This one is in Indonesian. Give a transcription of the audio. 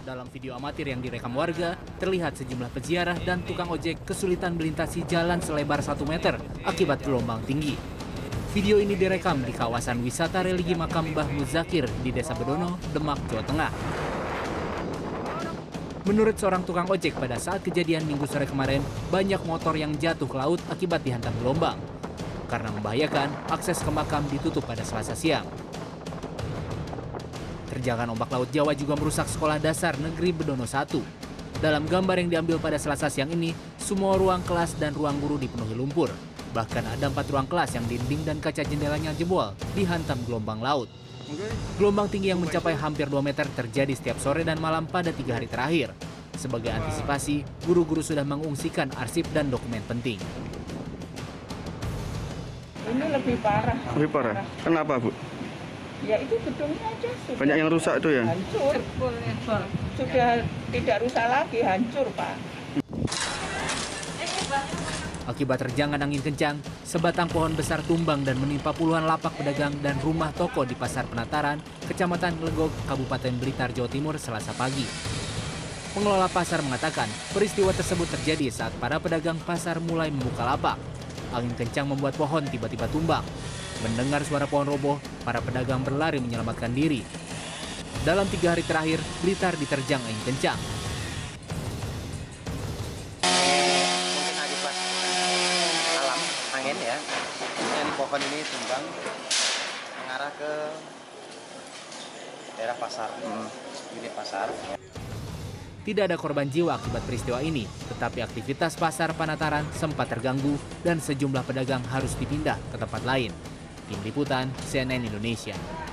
Dalam video amatir yang direkam warga, terlihat sejumlah peziarah dan tukang ojek kesulitan melintasi jalan selebar 1 meter akibat gelombang tinggi. Video ini direkam di kawasan wisata religi makam Mbah Muzakir di Desa Bedono, Demak, Jawa Tengah. Menurut seorang tukang ojek, pada saat kejadian Minggu sore kemarin, banyak motor yang jatuh ke laut akibat dihantam gelombang. Karena membahayakan, akses ke makam ditutup pada Selasa siang. Terjangan ombak laut Jawa juga merusak sekolah dasar negeri Bedono I. Dalam gambar yang diambil pada Selasa siang ini, semua ruang kelas dan ruang guru dipenuhi lumpur. Bahkan ada 4 ruang kelas yang dinding dan kaca jendelanya jebol dihantam gelombang laut. Gelombang tinggi yang mencapai hampir 2 meter terjadi setiap sore dan malam pada 3 hari terakhir. Sebagai antisipasi, guru-guru sudah mengungsikan arsip dan dokumen penting. Ini lebih parah. Lebih parah? Kenapa, Bu? Ya itu gedungnya aja sudah. Banyak yang rusak itu ya? Hancur. Sudah tidak rusak lagi, hancur, Pak. Akibat terjangan angin kencang, sebatang pohon besar tumbang dan menimpa puluhan lapak pedagang dan rumah toko di Pasar Penataran, Kecamatan Legok, Kabupaten Blitar, Jawa Timur, Selasa pagi. Pengelola pasar mengatakan peristiwa tersebut terjadi saat para pedagang pasar mulai membuka lapak. Angin kencang membuat pohon tiba-tiba tumbang. Mendengar suara pohon roboh, para pedagang berlari menyelamatkan diri. Dalam 3 hari terakhir, Blitar diterjang angin kencang. Mungkin akibat alam, angin ya. Ini pohon ini tumbang mengarah ke daerah pasar, unit pasar. Tidak ada korban jiwa akibat peristiwa ini, tetapi aktivitas pasar Penataran sempat terganggu dan sejumlah pedagang harus dipindah ke tempat lain. Tim Liputan CNN Indonesia.